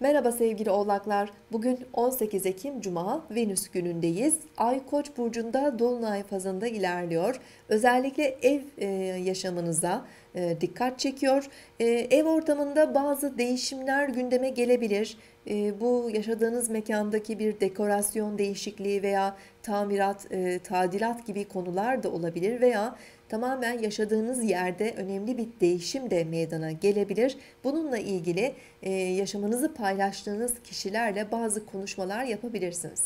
Merhaba sevgili oğlaklar. Bugün 18 Ekim Cuma, Venüs günündeyiz. Ay Koç burcunda dolunay fazında ilerliyor. Özellikle ev yaşamınıza dikkat çekiyor. Ev ortamında bazı değişimler gündeme gelebilir. Bu yaşadığınız mekandaki bir dekorasyon değişikliği veya tamirat, tadilat gibi konular da olabilir veya tamamen yaşadığınız yerde önemli bir değişim de meydana gelebilir. Bununla ilgili yaşamınızı paylaştığınız kişilerle bazı konuşmalar yapabilirsiniz.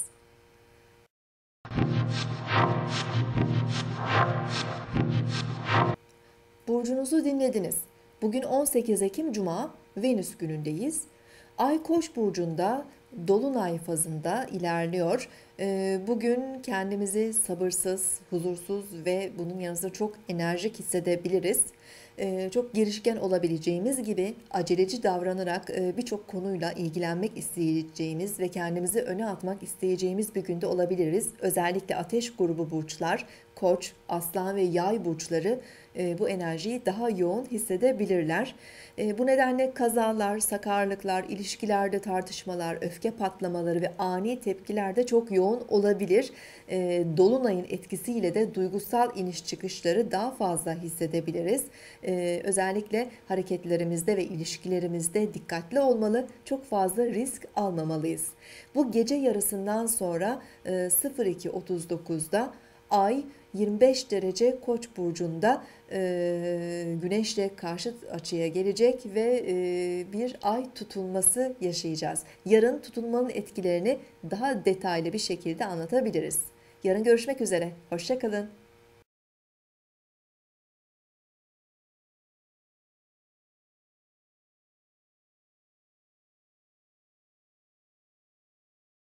Burcunuzu dinlediniz. Bugün 18 Ekim Cuma, Venüs günündeyiz. Ay Koç burcunda dolunay fazında ilerliyor. Bugün kendimizi sabırsız, huzursuz ve bunun yanında çok enerjik hissedebiliriz. Çok girişken olabileceğimiz gibi aceleci davranarak birçok konuyla ilgilenmek isteyeceğimiz ve kendimizi öne atmak isteyeceğimiz bir günde olabiliriz. Özellikle ateş grubu burçlar, Koç, Aslan ve Yay burçları bu enerjiyi daha yoğun hissedebilirler. Bu nedenle kazalar, sakarlıklar, ilişkilerde tartışmalar, öfke patlamaları ve ani tepkiler de çok yoğun olabilir. Dolunay'ın etkisiyle de duygusal iniş çıkışları daha fazla hissedebiliriz. Özellikle hareketlerimizde ve ilişkilerimizde dikkatli olmalı, çok fazla risk almamalıyız. Bu gece yarısından sonra 02.39'da Ay 25 derece Koç burcunda Güneşle karşıt açıya gelecek ve bir ay tutulması yaşayacağız. Yarın tutunmanın etkilerini daha detaylı bir şekilde anlatabiliriz. Yarın görüşmek üzere. Hoşça kalın.